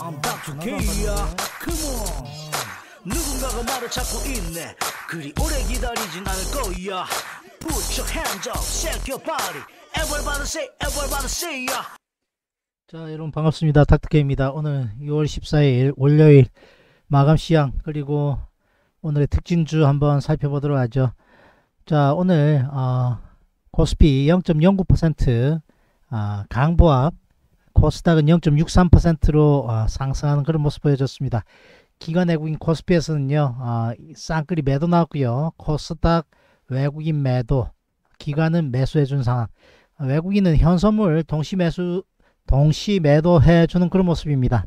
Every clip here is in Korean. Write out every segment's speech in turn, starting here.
I'm Doctor K야. Come on. 누군가가 나를 찾고 있네. 그리 오래 기다리진 않을 거야. Put your hands up, shake your body. Everybody say, everybody say ya. 자, 여러분 반갑습니다. 닥터 K입니다. 오늘 6월 14일 월요일 마감 시황 그리고 오늘의 특징주 한번 살펴보도록 하죠. 자, 오늘 코스피 0.09% 강보합, 코스닥은 0.63%로 상승하는 그런 모습 보여줬습니다. 기관 외국인 코스피에서는요, 쌍끌이 매도 나왔고요. 코스닥 외국인 매도, 기관은 매수해준 상황. 외국인은 현선물 동시 매도해주는 그런 모습입니다.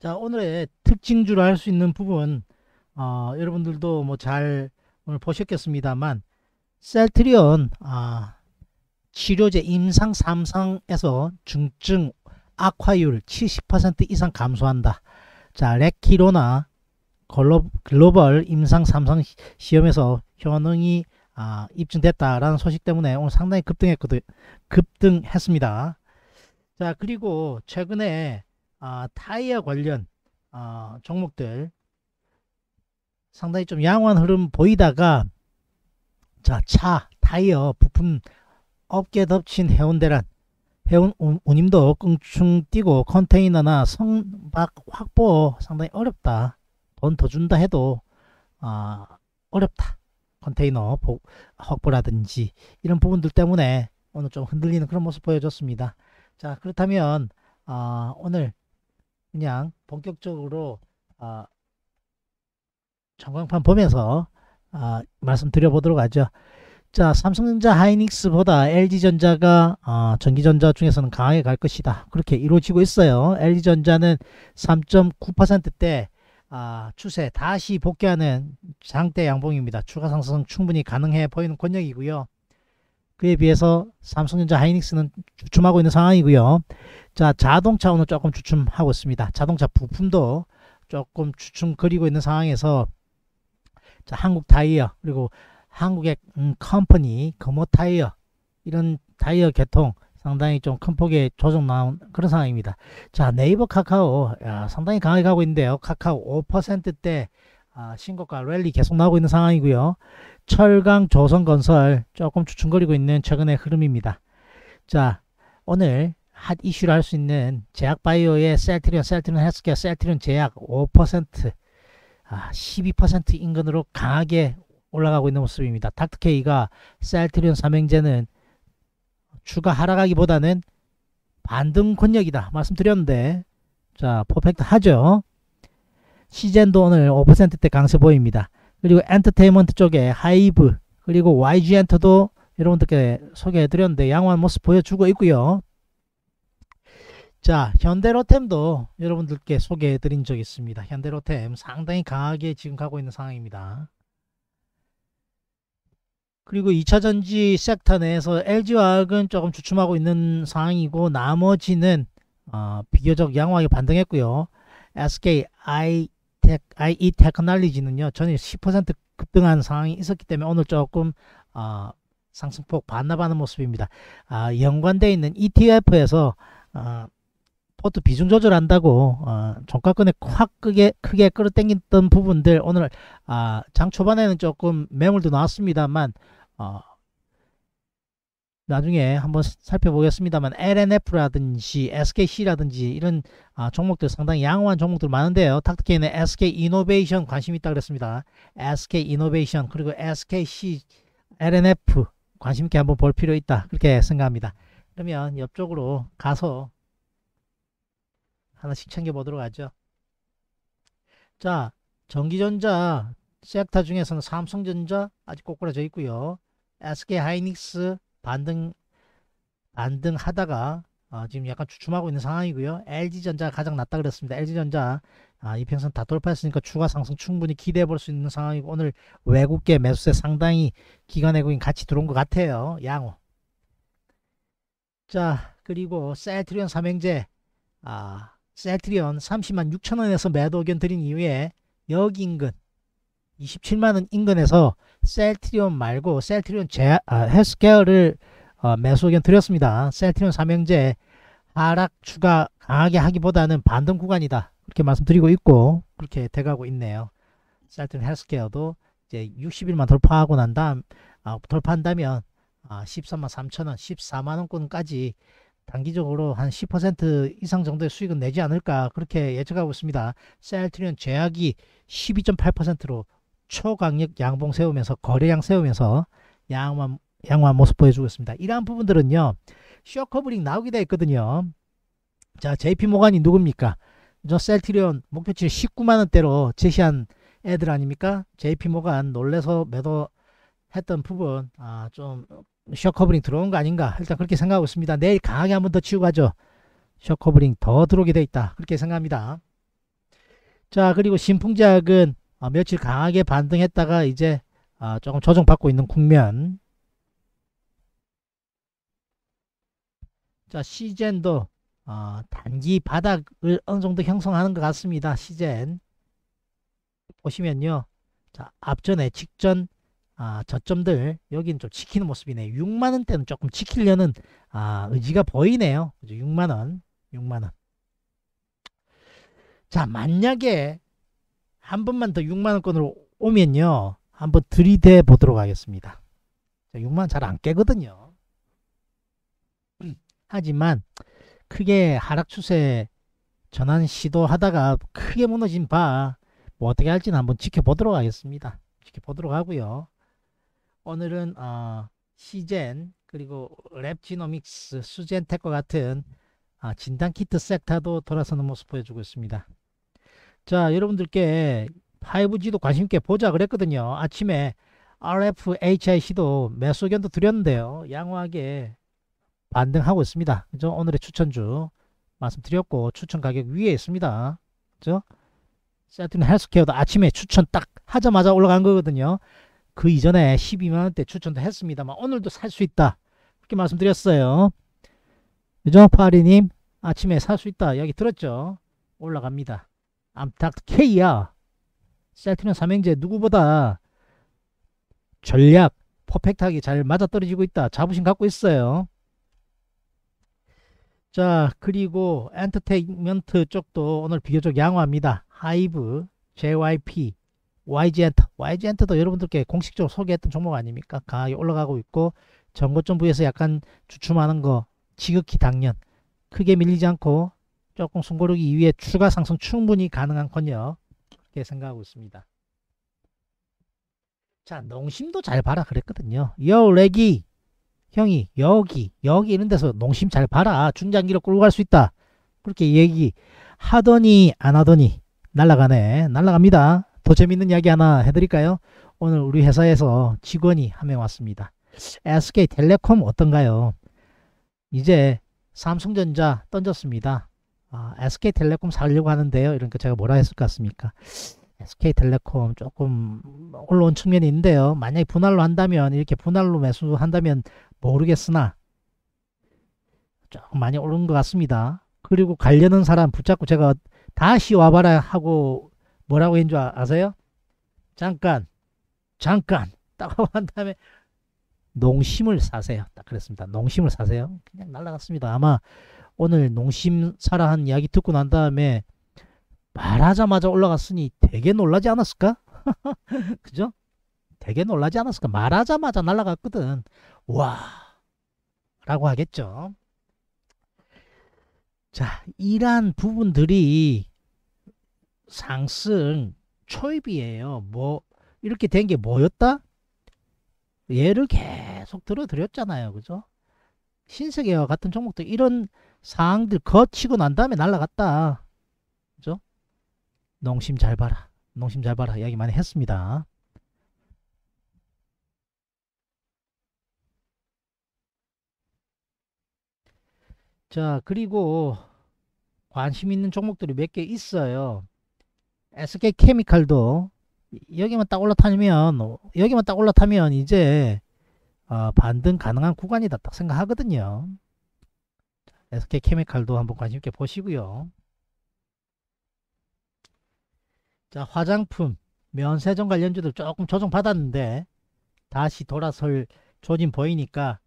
자, 오늘의 특징주로 할 수 있는 부분, 여러분들도 뭐 잘 오늘 보셨겠습니다만, 셀트리온 치료제 임상 3상에서 중증 악화율 70% 이상 감소한다. 자, 레키로나 글로벌 임상 3상 시험에서 효능이 입증됐다라는 소식 때문에 오늘 상당히 급등했습니다. 자, 그리고 최근에 타이어 관련 종목들 상당히 좀 양호한 흐름 보이다가, 자, 차 타이어 부품 업계 덮친 해운 대란, 해운 운임도 껑충 뛰고 컨테이너나 선박 확보 상당히 어렵다. 돈 더 준다 해도 어렵다. 컨테이너 확보라든지 이런 부분들 때문에 오늘 좀 흔들리는 그런 모습 보여줬습니다. 자, 그렇다면 오늘 그냥 본격적으로 전광판 보면서 말씀드려 보도록 하죠. 자, 삼성전자 하이닉스보다 LG전자가 전기전자 중에서는 강하게 갈 것이다. 그렇게 이루어지고 있어요. LG전자는 3.9%대 추세 다시 복귀하는 장대 양봉입니다. 추가 상승 충분히 가능해 보이는 권역이고요. 그에 비해서 삼성전자 하이닉스는 주춤하고 있는 상황이고요. 자, 자동차 오늘 조금 주춤하고 있습니다. 자동차 부품도 조금 주춤거리고 있는 상황에서, 자, 한국 타이어 그리고 한국의 컴퍼니 금호 타이어 이런 타이어 개통 상당히 좀 큰 폭의 조정 나온 그런 상황입니다. 자, 네이버 카카오 상당히 강하게 가고 있는데요. 카카오 5%대 신고가 랠리 계속 나오고 있는 상황이고요. 철강 조선건설 조금 주춤거리고 있는 최근의 흐름입니다. 자, 오늘 핫 이슈를 할 수 있는 제약바이오의 셀트리온 헬스케어, 셀트리온 제약 5% 12% 인근으로 강하게 올라가고 있는 모습입니다. 닥터K가 셀트리온 삼형제는 추가 하락하기보다는 반등 권역이다 말씀드렸는데, 자, 퍼펙트 하죠. 시젠도 오늘 5%대 강세 보입니다. 그리고 엔터테인먼트 쪽에 하이브 그리고 YG 엔터도 여러분들께 소개해드렸는데 양호한 모습 보여주고 있고요. 자, 현대로템도 여러분들께 소개해드린 적이 있습니다. 현대로템 상당히 강하게 지금 가고 있는 상황입니다. 그리고 2차전지 섹터 내에서 LG화학은 조금 주춤하고 있는 상황이고 나머지는 비교적 양호하게 반등했고요. SK IE 테크놀로지는요 전일 10% 급등한 상황이 있었기 때문에 오늘 조금 상승폭 반납하는 모습입니다. 연관되어 있는 ETF에서 포트 비중 조절한다고 종가권에 확 크게 끌어당겼던 부분들 오늘 장 초반에는 조금 매물도 나왔습니다만 나중에 한번 살펴보겠습니다만 LNF라든지 SKC라든지 이런 종목들 상당히 양호한 종목들 많은데요. 닥터K는 SK 이노베이션 관심 있다 그랬습니다. SK 이노베이션 그리고 SKC, LNF 관심 있게 한번 볼 필요 있다 그렇게 생각합니다. 그러면 옆쪽으로 가서 하나씩 챙겨보도록 하죠. 자, 전기전자 섹터 중에서는 삼성전자 아직 꼬꾸라져 있고요. SK하이닉스 반등하다가 지금 약간 주춤하고 있는 상황이고요. LG전자가 가장 낮다 그랬습니다. LG전자 이평선 다 돌파했으니까 추가 상승 충분히 기대해 볼 수 있는 상황이고 오늘 외국계 매수세 상당히 기관 외국인 같이 들어온 것 같아요. 양호. 자, 그리고 셀트리온 삼형제 셀트리온 306,000원에서 매도 의견 드린 이후에 여기 인근 27만원 인근에서 셀트리온 말고 셀트리온 헬스케어를 매수 의견 드렸습니다. 셀트리온 삼형제 하락 추가 강하게 하기보다는 반등 구간이다, 그렇게 말씀드리고 있고, 그렇게 돼가고 있네요. 셀트리온 헬스케어도 이제 60일만 돌파하고 난 다음, 돌파한다면 133,000원, 140,000원권까지 단기적으로 한 10% 이상 정도의 수익은 내지 않을까, 그렇게 예측하고 있습니다. 셀트리온 제약이 12.8%로 초강력 양봉 세우면서, 거래량 세우면서 양호한 모습 보여주고 있습니다. 이러한 부분들은요, 쇼커버링 나오게 되어 있거든요. 자, JP 모간이 누굽니까? 저 셀트리온 목표치 19만원대로 제시한 애들 아닙니까? JP 모간 놀래서 매도했던 부분, 좀 쇼커버링 들어온 거 아닌가, 일단 그렇게 생각하고 있습니다. 내일 강하게 한 번 더 치고 가죠. 쇼커버링 더 들어오게 되어 있다, 그렇게 생각합니다. 자, 그리고 신풍제약은 며칠 강하게 반등했다가 이제 조금 조정받고 있는 국면. 자, 시젠도 단기 바닥을 어느 정도 형성하는 것 같습니다. 시젠 보시면요, 자, 앞전에 직전 저점들, 여기는 좀 지키는 모습이네요. 6만원대는 조금 지키려는 의지가 보이네요. 6만원. 자, 만약에 한 번만 더 6만원권으로 오면요, 한번 들이대 보도록 하겠습니다. 6만원 잘 안 깨거든요. 하지만 크게 하락 추세 전환 시도하다가 크게 무너진 바, 뭐 어떻게 할지는 한번 지켜보도록 하겠습니다. 지켜보도록 하고요. 오늘은 시젠, 그리고 랩지노믹스, 수젠텍과 같은 진단키트 섹터도 돌아서는 모습 보여주고 있습니다. 자, 여러분들께 5G도 관심있게 보자 그랬거든요. 아침에 RFHIC도 매수 의견도 드렸는데요, 양호하게 반등하고 있습니다. 그죠? 오늘의 추천주 말씀드렸고, 추천 가격 위에 있습니다. 그죠? 셀트리온 헬스케어도 아침에 추천 딱 하자마자 올라간 거거든요. 그 이전에 12만원대 추천도 했습니다만 오늘도 살 수 있다, 그렇게 말씀드렸어요. 그죠? 파리님 아침에 살 수 있다 여기 들었죠? 올라갑니다. 닥터 K야 셀트리온 삼형제 누구보다 전략 퍼펙트하게 잘 맞아떨어지고 있다, 자부심 갖고 있어요. 자, 그리고 엔터테인먼트 쪽도 오늘 비교적 양호합니다. 하이브, JYP, YG 엔터도 여러분들께 공식적으로 소개했던 종목 아닙니까? 강하게 올라가고 있고, 전고점 부에서 약간 주춤하는 거 지극히 당연, 크게 밀리지 않고 조금 숨고르기 이후에 추가 상승 충분히 가능한 권역, 그렇게 생각하고 있습니다. 자, 농심도 잘 봐라 그랬거든요. 여레기 형이 여기 이런 데서 농심 잘 봐라, 중장기로 끌고 갈 수 있다, 그렇게 얘기 하더니 안 하더니 날라가네. 날라갑니다. 더 재밌는 이야기 하나 해드릴까요? 오늘 우리 회사에서 직원이 한 명 왔습니다. SK 텔레콤 어떤가요? 이제 삼성전자 던졌습니다. SK 텔레콤 사려고 하는데요, 이러니까 제가 뭐라 했을 것 같습니까? SK텔레콤 조금 올라온 측면이 있는데요, 만약에 분할로 한다면, 이렇게 분할로 매수한다면 모르겠으나 조금 많이 오른 것 같습니다. 그리고 가려는 사람 붙잡고 제가 다시 와봐라 하고 뭐라고 했는지 아세요? 잠깐 딱 하고 한 다음에 농심을 사세요, 딱 그랬습니다. 농심을 사세요. 그냥 날라갔습니다. 아마 오늘 농심 사라 한 이야기 듣고 난 다음에 말하자마자 올라갔으니 되게 놀라지 않았을까? 그죠? 되게 놀라지 않았을까? 말하자마자 날라갔거든. 와! 라고 하겠죠. 자, 이러한 부분들이 상승 초입이에요. 뭐 이렇게 된 게 뭐였다? 얘를 계속 들어드렸잖아요. 그죠? 신세계와 같은 종목도 이런 상황들 거치고 난 다음에 날라갔다. 농심 잘 봐라, 농심 잘 봐라 이야기 많이 했습니다. 자, 그리고 관심 있는 종목들이 몇 개 있어요. SK 케미칼도 여기만 딱 올라타면 이제 반등 가능한 구간이다 딱 생각하거든요. SK 케미칼도 한번 관심 있게 보시고요. 자, 화장품, 면세점 관련주들 조금 조정받았는데 다시 돌아설 조짐 보이니까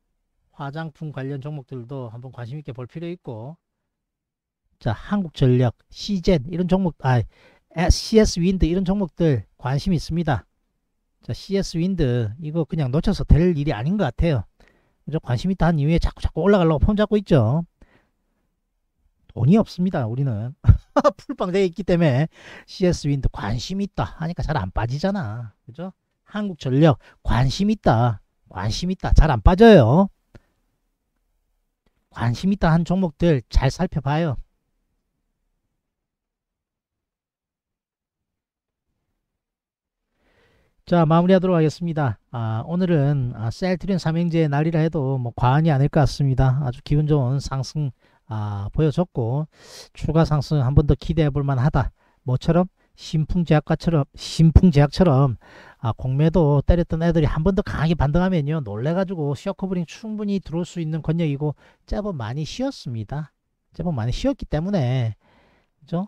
화장품 관련 종목들도 한번 관심있게 볼 필요 있고, 자, 한국전력, 시젠 이런 종목, CS 윈드 이런 종목들 관심이 있습니다. 자, CS 윈드 이거 그냥 놓쳐서 될 일이 아닌 것 같아요. 관심 있다 한 이후에 자꾸 올라가려고 폼 잡고 있죠. 돈이 없습니다, 우리는. 풀빵되어 있기 때문에 CS 윈드 관심 있다 하니까 잘 안 빠지잖아, 그죠? 한국전력 관심 있다, 관심 있다, 잘 안 빠져요. 관심 있다 한 종목들 잘 살펴봐요. 자, 마무리하도록 하겠습니다. 오늘은 셀트리온 삼형제의 날이라 해도 뭐 과언이 아닐 것 같습니다. 아주 기분 좋은 상승 보여줬고, 추가 상승 한 번 더 기대해 볼 만하다. 뭐처럼 신풍제약처럼 공매도 때렸던 애들이 한 번 더 강하게 반등하면요, 놀래가지고 숏커버링 충분히 들어올 수 있는 권역이고, 제법 많이 쉬었습니다. 제법 많이 쉬었기 때문에, 그죠?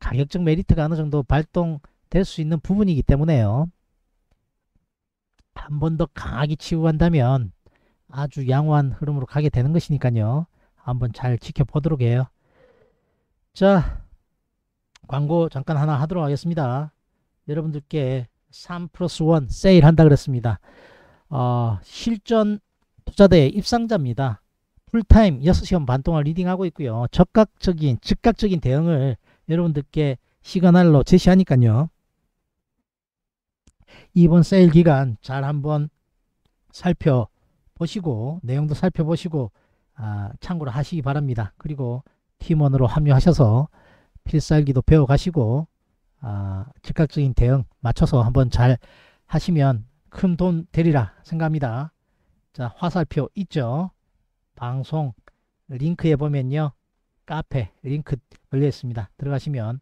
가격적 메리트가 어느 정도 발동될 수 있는 부분이기 때문에요. 한 번 더 강하게 치고 간다면 아주 양호한 흐름으로 가게 되는 것이니까요. 한번 잘 지켜보도록 해요. 자, 광고 잠깐 하나 하도록 하겠습니다. 여러분들께 3+1 세일 한다 그랬습니다. 실전 투자대의 입상자입니다. 풀타임 6시간 반 동안 리딩하고 있고요. 즉각적인 대응을 여러분들께 시간알로 제시하니까요. 이번 세일 기간 잘 한번 살펴보시고, 내용도 살펴보시고, 참고로 하시기 바랍니다. 그리고 팀원으로 합류하셔서 필살기도 배워가시고, 즉각적인 대응 맞춰서 한번 잘 하시면 큰 돈 되리라 생각합니다. 자, 화살표 있죠? 방송 링크에 보면요, 카페 링크 걸려 있습니다. 들어가시면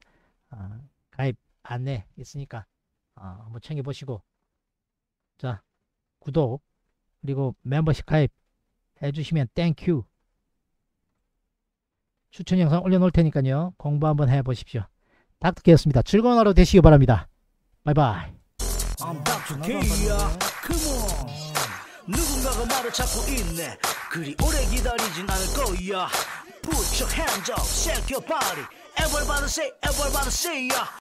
가입 안내 있으니까 한번 챙겨보시고, 자, 구독 그리고 멤버십 가입 해주시면 땡큐. 추천 영상 올려놓을 테니까요, 공부 한번 해보십시오. 닥터케였습니다. 즐거운 하루 되시기 바랍니다. 바이바이. 누군가가 말을 찾고 있네. 그리 오래 기다리진 않을 거야. Put your hands up, shake your body. Everybody say, everybody say.